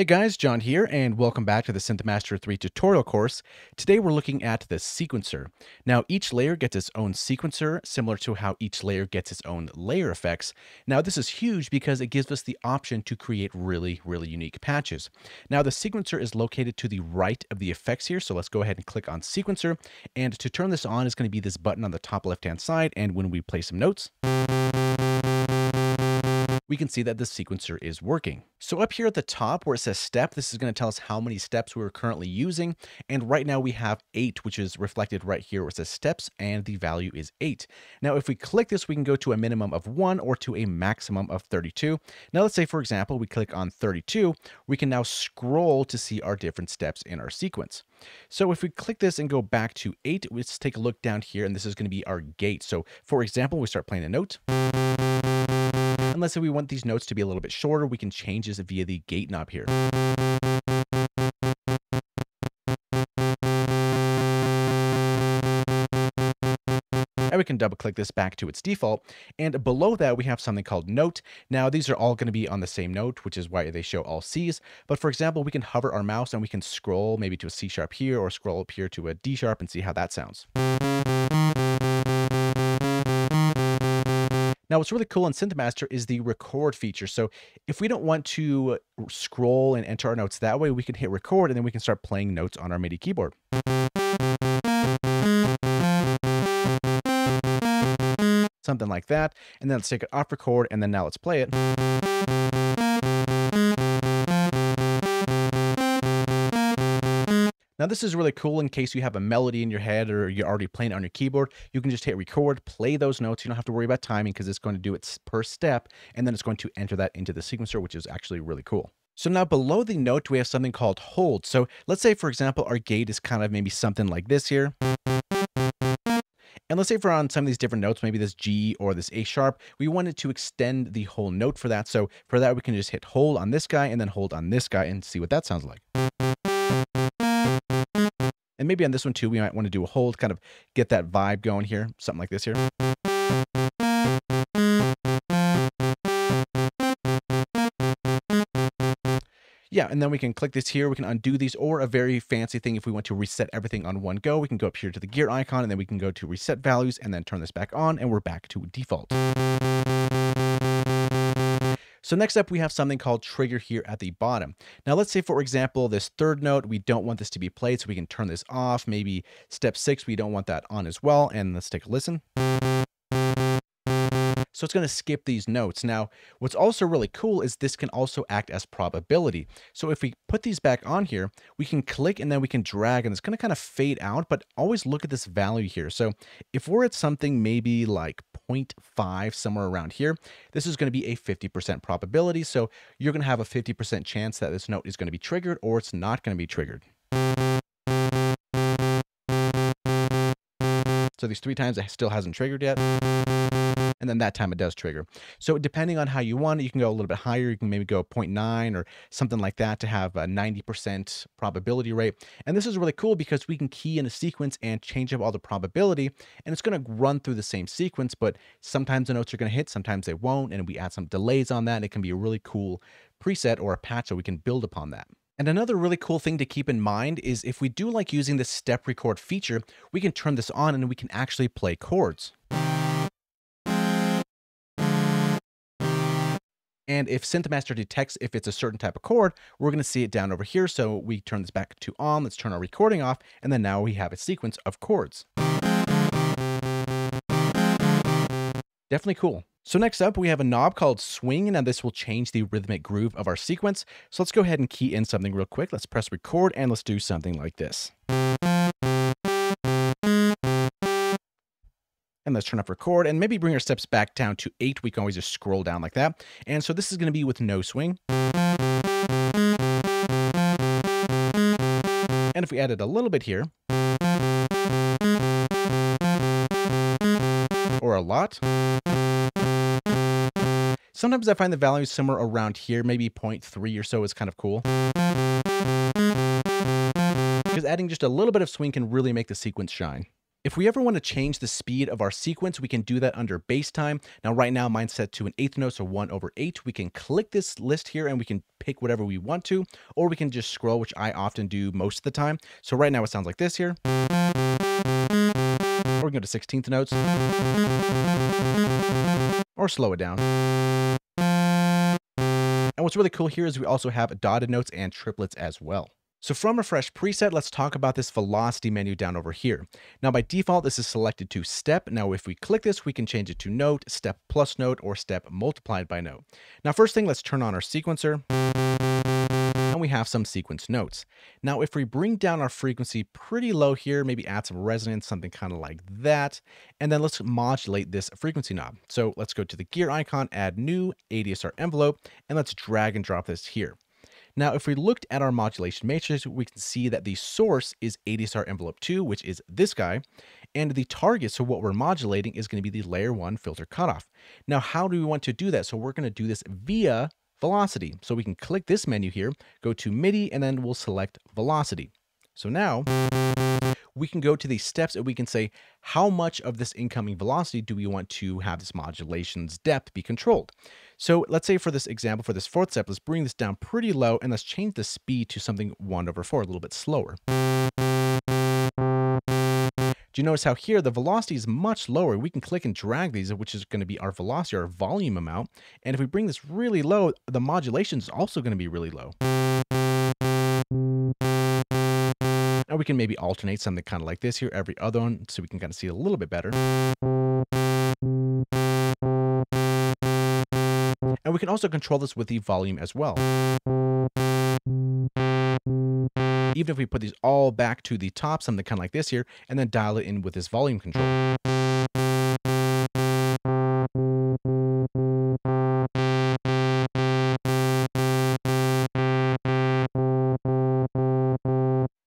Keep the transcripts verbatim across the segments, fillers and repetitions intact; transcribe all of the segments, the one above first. Hey guys, John here, and welcome back to the SynthMaster three tutorial course. Today we're looking at the sequencer. Now, each layer gets its own sequencer, similar to how each layer gets its own layer effects. Now, this is huge because it gives us the option to create really, really unique patches. Now, the sequencer is located to the right of the effects here, so let's go ahead and click on sequencer. And to turn this on is going to be this button on the top left-hand side, and when we play some notes, we can see that the sequencer is working. So up here at the top where it says step, this is going to tell us how many steps we're currently using. And right now we have eight, which is reflected right here where it says steps, and the value is eight. Now, if we click this, we can go to a minimum of one or to a maximum of thirty-two. Now, let's say, for example, we click on thirty-two, we can now scroll to see our different steps in our sequence. So if we click this and go back to eight, let's take a look down here, and this is going to be our gate. So for example, we start playing a note. And let's say we want these notes to be a little bit shorter, we can change this via the gate knob here. And we can double click this back to its default. And below that, we have something called note. Now, these are all going to be on the same note, which is why they show all C's. But for example, we can hover our mouse and we can scroll maybe to a C sharp here, or scroll up here to a D sharp and see how that sounds. Now, what's really cool in SynthMaster is the record feature. So if we don't want to scroll and enter our notes that way, we can hit record and then we can start playing notes on our MIDI keyboard. Something like that. And then let's take it off record, and then now let's play it. Now, this is really cool in case you have a melody in your head or you're already playing it on your keyboard. You can just hit record, play those notes. You don't have to worry about timing because it's going to do it per step, and then it's going to enter that into the sequencer, which is actually really cool. So now below the note, we have something called hold. So let's say, for example, our gate is kind of maybe something like this here. And let's say if we're on some of these different notes, maybe this G or this A sharp, we wanted to extend the whole note for that. So for that, we can just hit hold on this guy and then hold on this guy and see what that sounds like. And maybe on this one too, we might want to do a hold, kind of get that vibe going here, something like this here. Yeah, and then we can click this here, we can undo these, or a very fancy thing if we want to reset everything on one go, we can go up here to the gear icon, and then we can go to reset values, and then turn this back on, and we're back to default. So next up, we have something called trigger here at the bottom. Now, let's say, for example, this third note, we don't want this to be played, so we can turn this off. Maybe step six, we don't want that on as well. And let's take a listen. So it's going to skip these notes. Now, what's also really cool is this can also act as probability. So if we put these back on here, we can click and then we can drag, and it's going to kind of fade out, but always look at this value here. So if we're at something maybe like zero point five, somewhere around here, this is going to be a fifty percent probability. So you're going to have a fifty percent chance that this note is going to be triggered or it's not going to be triggered. So these three times it still hasn't triggered yet. And then that time it does trigger. So depending on how you want it, you can go a little bit higher. You can maybe go zero point nine or something like that to have a ninety percent probability rate. And this is really cool because we can key in a sequence and change up all the probability, and it's going to run through the same sequence, but sometimes the notes are going to hit, sometimes they won't. And we add some delays on that, and it can be a really cool preset or a patch that we can build upon that. And another really cool thing to keep in mind is if we do like using the step record feature, we can turn this on and we can actually play chords. And if SynthMaster detects if it's a certain type of chord, we're going to see it down over here. So we turn this back to on, let's turn our recording off, and then now we have a sequence of chords. Definitely cool. So next up, we have a knob called swing, and this will change the rhythmic groove of our sequence. So let's go ahead and key in something real quick. Let's press record, and let's do something like this. And let's turn up record and maybe bring our steps back down to eight. We can always just scroll down like that. And so this is going to be with no swing. And if we added a little bit here, or a lot, sometimes I find the value somewhere around here, maybe zero point three or so is kind of cool. Because adding just a little bit of swing can really make the sequence shine. If we ever want to change the speed of our sequence, we can do that under bass time. Now, right now, mine's set to an eighth note, so one over eight. We can click this list here and we can pick whatever we want to, or we can just scroll, which I often do most of the time. So right now it sounds like this here. Or we can go to sixteenth notes. Or slow it down. And what's really cool here is we also have dotted notes and triplets as well. So from a fresh preset, let's talk about this velocity menu down over here. Now by default, this is selected to step. Now if we click this, we can change it to note, step plus note, or step multiplied by note. Now first thing, let's turn on our sequencer. And we have some sequence notes. Now if we bring down our frequency pretty low here, maybe add some resonance, something kind of like that. And then let's modulate this frequency knob. So let's go to the gear icon, add new A D S R envelope, and let's drag and drop this here. Now, if we looked at our modulation matrix, we can see that the source is A D S R envelope two, which is this guy, and the target, so what we're modulating, is going to be the layer one filter cutoff. Now, how do we want to do that? So we're going to do this via velocity. So we can click this menu here, go to MIDI, and then we'll select velocity. So now we can go to these steps and we can say, how much of this incoming velocity do we want to have this modulation's depth be controlled? So let's say for this example, for this fourth step, let's bring this down pretty low and let's change the speed to something one over four, a little bit slower. Do you notice how here the velocity is much lower? We can click and drag these, which is going to be our velocity, our volume amount. And if we bring this really low, the modulation is also going to be really low. Or we can maybe alternate something kind of like this here, every other one, so we can kind of see a little bit better. And we can also control this with the volume as well. Even if we put these all back to the top, something kind of like this here, and then dial it in with this volume control.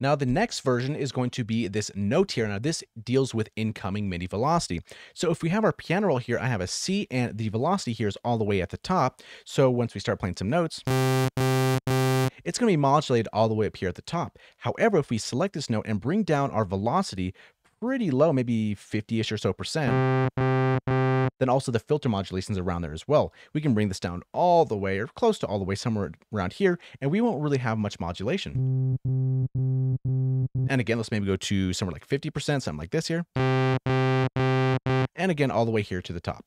Now the next version is going to be this note here. Now this deals with incoming MIDI velocity. So if we have our piano roll here, I have a C and the velocity here is all the way at the top. So once we start playing some notes, it's going to be modulated all the way up here at the top. However, if we select this note and bring down our velocity pretty low, maybe fifty-ish or so percent, then also the filter modulations around there as well. We can bring this down all the way or close to all the way somewhere around here, and we won't really have much modulation. And again, let's maybe go to somewhere like fifty percent, something like this here. And again, all the way here to the top.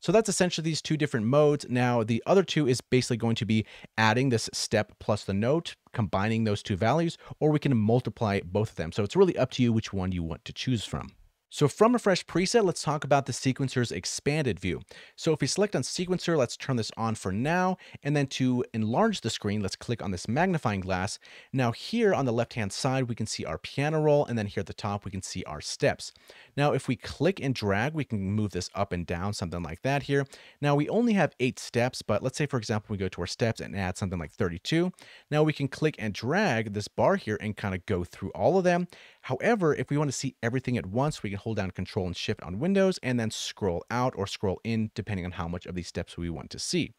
So that's essentially these two different modes. Now, the other two is basically going to be adding this step plus the note, combining those two values, or we can multiply both of them. So it's really up to you which one you want to choose from. So from a fresh preset, let's talk about the sequencer's expanded view. So if we select on sequencer, let's turn this on for now. And then to enlarge the screen, let's click on this magnifying glass. Now here on the left-hand side, we can see our piano roll. And then here at the top, we can see our steps. Now, if we click and drag, we can move this up and down, something like that here. Now we only have eight steps, but let's say, for example, we go to our steps and add something like thirty-two. Now we can click and drag this bar here and kind of go through all of them. However, if we want to see everything at once, we can hold down Control and Shift on Windows and then scroll out or scroll in depending on how much of these steps we want to see.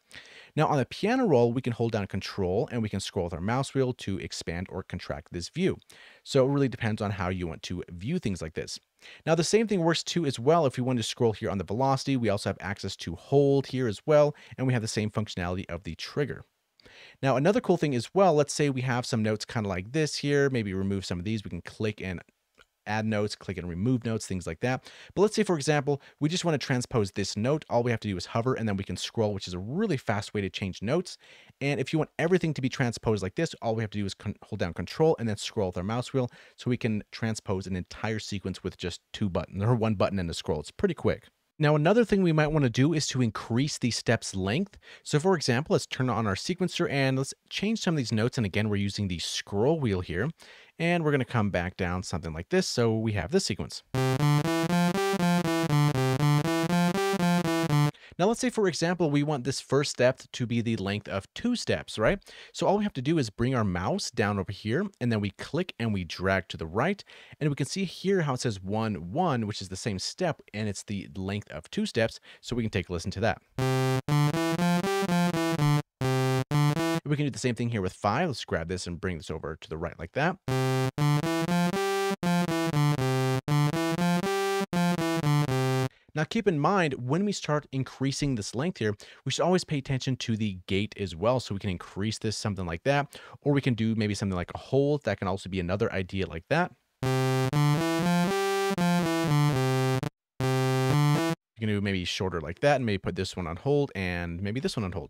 Now on the piano roll, we can hold down Control and we can scroll with our mouse wheel to expand or contract this view. So it really depends on how you want to view things like this. Now the same thing works too as well. If we want to scroll here on the velocity, we also have access to hold here as well, and we have the same functionality of the trigger. Now, another cool thing as well, let's say we have some notes kind of like this here, maybe remove some of these, we can click and add notes, click and remove notes, things like that. But let's say, for example, we just want to transpose this note. All we have to do is hover and then we can scroll, which is a really fast way to change notes. And if you want everything to be transposed like this, all we have to do is hold down Control and then scroll with our mouse wheel so we can transpose an entire sequence with just two buttons or one button and a scroll. It's pretty quick. Now, another thing we might want to do is to increase the steps length. So for example, let's turn on our sequencer and let's change some of these notes. And again, we're using the scroll wheel here and we're going to come back down something like this. So we have this sequence. Now, let's say, for example, we want this first step to be the length of two steps, right? So all we have to do is bring our mouse down over here and then we click and we drag to the right. And we can see here how it says one, one, which is the same step and it's the length of two steps. So we can take a listen to that. We can do the same thing here with five. Let's grab this and bring this over to the right like that. Now keep in mind, when we start increasing this length here, we should always pay attention to the gate as well. So we can increase this, something like that, or we can do maybe something like a hold. That can also be another idea like that. You can do maybe shorter like that and maybe put this one on hold and maybe this one on hold.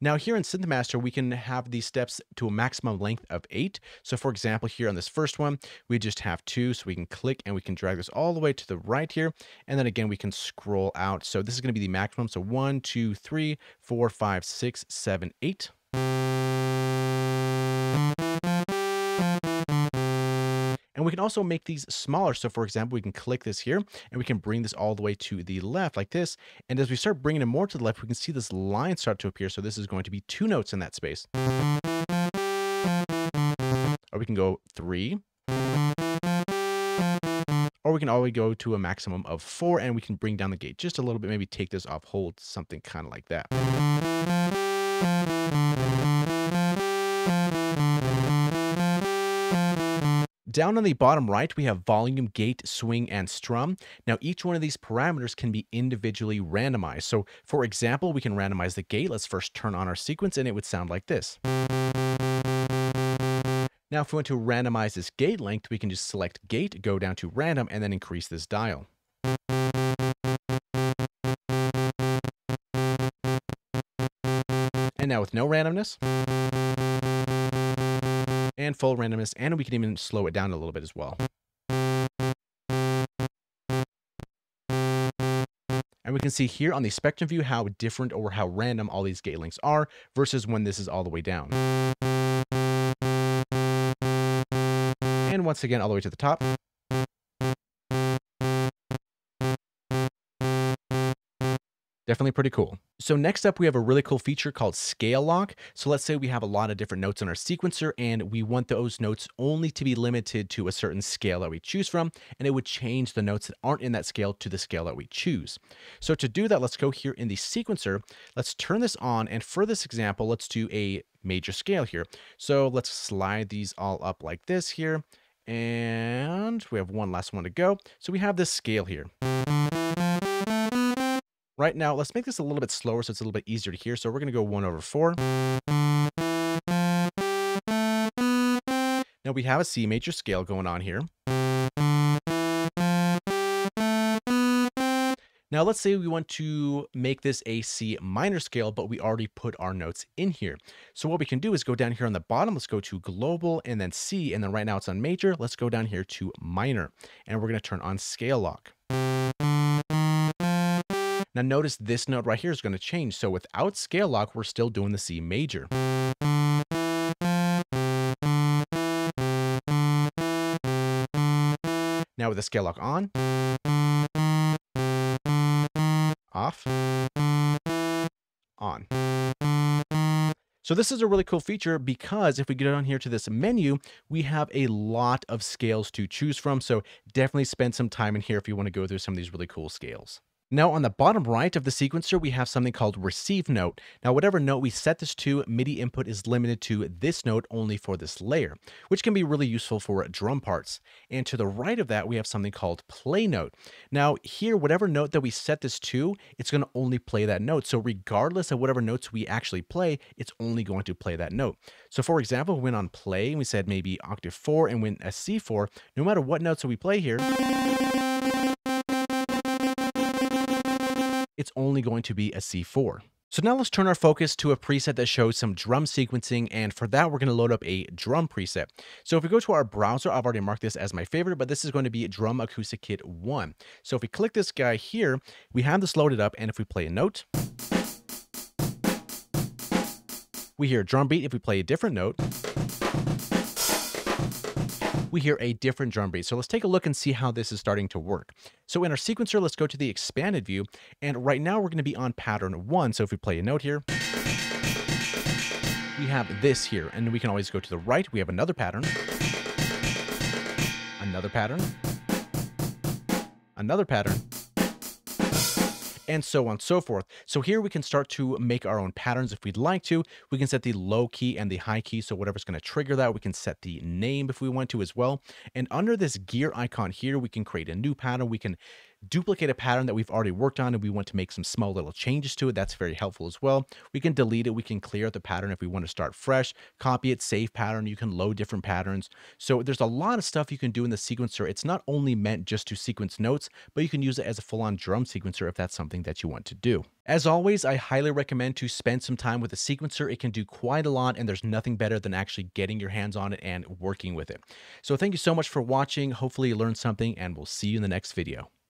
Now here in SynthMaster, we can have these steps to a maximum length of eight. So for example, here on this first one, we just have two. So we can click and we can drag this all the way to the right here. And then again, we can scroll out. So this is going to be the maximum. So one, two, three, four, five, six, seven, eight. And we can also make these smaller. So for example, we can click this here and we can bring this all the way to the left like this. And as we start bringing it more to the left, we can see this line start to appear. So this is going to be two notes in that space. Or we can go three. Or we can always go to a maximum of four and we can bring down the gate just a little bit, maybe take this off hold, something kind of like that. Down on the bottom right, we have volume, gate, swing, and strum. Now, each one of these parameters can be individually randomized. So, for example, we can randomize the gate. Let's first turn on our sequence, and it would sound like this. Now, if we want to randomize this gate length, we can just select gate, go down to random, and then increase this dial. And now with no randomness. And full randomness, and we can even slow it down a little bit as well. And we can see here on the spectrum view how different or how random all these gate lengths are versus when this is all the way down. And once again, all the way to the top. Definitely pretty cool. So next up, we have a really cool feature called scale lock. So let's say we have a lot of different notes on our sequencer and we want those notes only to be limited to a certain scale that we choose from, and it would change the notes that aren't in that scale to the scale that we choose. So to do that, let's go here in the sequencer. Let's turn this on. And for this example, let's do a major scale here. So let's slide these all up like this here. And we have one last one to go. So we have this scale here. Right now, let's make this a little bit slower so it's a little bit easier to hear. So we're going to go one over four. Now we have a C major scale going on here. Now let's say we want to make this a C minor scale, but we already put our notes in here. So what we can do is go down here on the bottom. Let's go to global and then C. And then right now it's on major. Let's go down here to minor. And we're going to turn on scale lock. Now notice this note right here is going to change. So without scale lock, we're still doing the C major. Now with the scale lock on, off, on. So this is a really cool feature because if we get down here to this menu, we have a lot of scales to choose from. So definitely spend some time in here if you want to go through some of these really cool scales. Now on the bottom right of the sequencer, we have something called receive note. Now whatever note we set this to, MIDI input is limited to this note only for this layer, which can be really useful for drum parts. And to the right of that, we have something called play note. Now here, whatever note that we set this to, it's going to only play that note. So regardless of whatever notes we actually play, it's only going to play that note. So for example, we went on play and we said maybe octave four and went a C four, no matter what notes that we play here, it's only going to be a C four. So now let's turn our focus to a preset that shows some drum sequencing. And for that, we're going to load up a drum preset. So if we go to our browser, I've already marked this as my favorite, but this is going to be Drum Acoustic Kit one. So if we click this guy here, we have this loaded up. And if we play a note, we hear a drum beat. If we play a different note, we hear a different drum beat. So let's take a look and see how this is starting to work. So in our sequencer, let's go to the expanded view. And right now we're going to be on pattern one. So if we play a note here, we have this here, and we can always go to the right. We have another pattern, another pattern, another pattern. and so on and so forth. So here we can start to make our own patterns if we'd like to. We can set the low key and the high key, so whatever's going to trigger that. We can set the name if we want to as well. And under this gear icon here, we can create a new pattern. We can duplicate a pattern that we've already worked on and we want to make some small little changes to it. That's very helpful as well. We can delete it. We can clear the pattern if we want to start fresh, copy it, save pattern. You can load different patterns. So there's a lot of stuff you can do in the sequencer. It's not only meant just to sequence notes, but you can use it as a full-on drum sequencer if that's something that you want to do. As always, I highly recommend to spend some time with the sequencer. It can do quite a lot, and there's nothing better than actually getting your hands on it and working with it. So thank you so much for watching. Hopefully you learned something, and we'll see you in the next video.